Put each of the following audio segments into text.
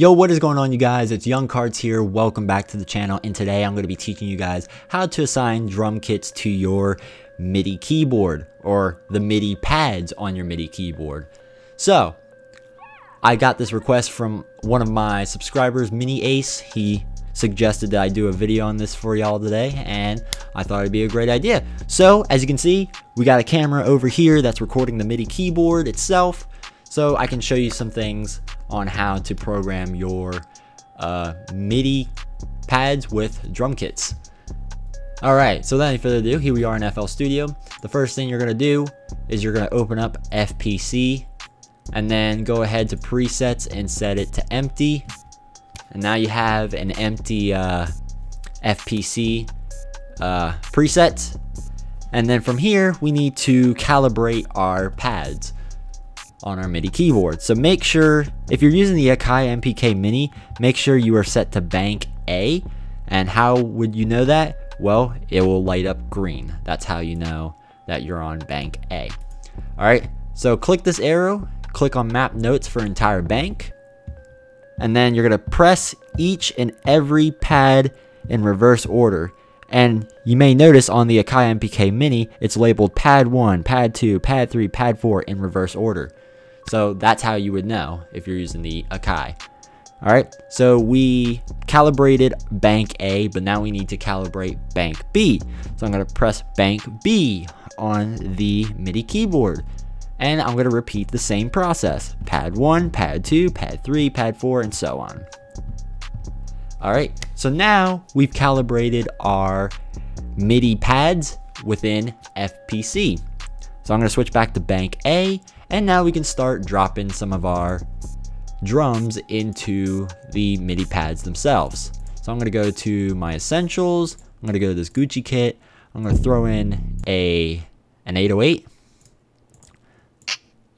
Yo, what is going on, you guys? It's Yung Kartz here. Welcome back to the channel, and today I'm going to be teaching you guys how to assign drum kits to your MIDI keyboard or the MIDI pads on your MIDI keyboard. So I got this request from one of my subscribers, Mini Ace. He suggested that I do a video on this for y'all today, and I thought it'd be a great idea. So as you can see, we got a camera over here that's recording the MIDI keyboard itself, so I can show you some things on how to program your MIDI pads with drum kits. All right, so without any further ado, here we are in FL Studio. The first thing you're gonna do is you're gonna open up FPC and then go ahead to presets and set it to empty. And now you have an empty FPC preset. And then from here, we need to calibrate our pads on our MIDI keyboard. So make sure, if you're using the Akai MPK mini, make sure you are set to bank A. And how would you know that? Well, it will light up green. That's how you know that you're on bank A. All right, so click this arrow, click on map notes for entire bank, and then you're gonna press each and every pad in reverse order. And you may notice on the Akai MPK mini, it's labeled pad 1, pad 2, pad 3, pad 4 in reverse order. So that's how you would know if you're using the Akai. All right, so we calibrated bank A, but now we need to calibrate bank B. So I'm gonna press bank B on the MIDI keyboard. And I'm gonna repeat the same process. Pad 1, pad 2, pad 3, pad 4, and so on. All right, so now we've calibrated our MIDI pads within FPC. So I'm gonna switch back to bank A, and now we can start dropping some of our drums into the MIDI pads themselves. So I'm gonna go to my essentials, I'm gonna go to this Gucci kit, I'm gonna throw in an 808,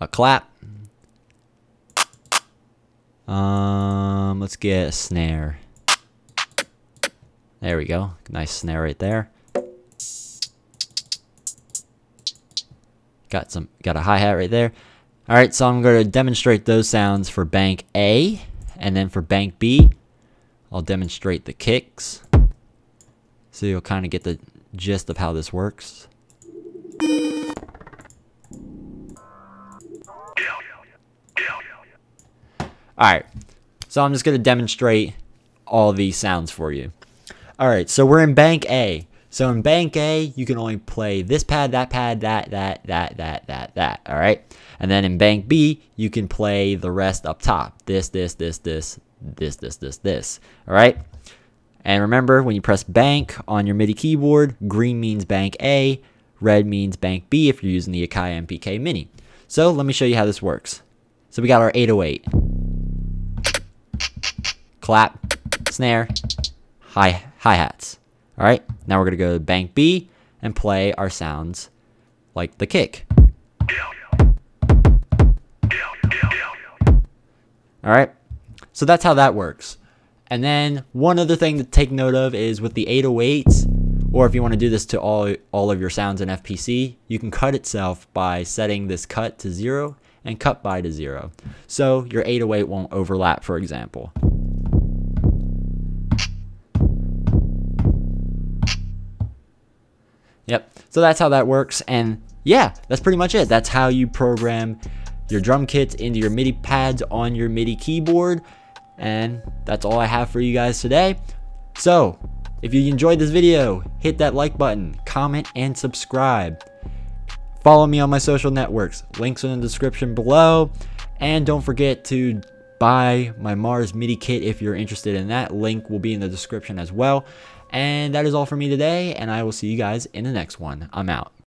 a clap, let's get a snare. There we go, nice snare right there. Got a hi-hat right there. All right, so I'm gonna demonstrate those sounds for bank A, and then for bank B, I'll demonstrate the kicks. So you'll kind of get the gist of how this works. All right, so I'm just gonna demonstrate all these sounds for you. All right, so we're in bank A. So in bank A, you can only play this pad, that. All right, and then in bank B, you can play the rest up top. This. All right, and remember, when you press bank on your MIDI keyboard, green means bank A, red means bank B if you're using the Akai MPK mini. So let me show you how this works. So we got our 808, clap, snare, hi-hats. All right, now we're gonna go to bank B and play our sounds like the kick. All right, so that's how that works. And then one other thing to take note of is with the 808s, or if you wanna do this to all of your sounds in FPC, you can cut itself by setting this cut to 0 and cut by to 0. So your 808 won't overlap, for example. Yep, so that's how that works, and yeah, that's pretty much it. That's how you program your drum kits into your MIDI pads on your MIDI keyboard, and that's all I have for you guys today. So if you enjoyed this video, hit that like button, comment, and subscribe. Follow me on my social networks, links in the description below, and don't forget to buy my Mars MIDI kit if you're interested in that. Link will be in the description as well. And that is all for me today, and I will see you guys in the next one. I'm out.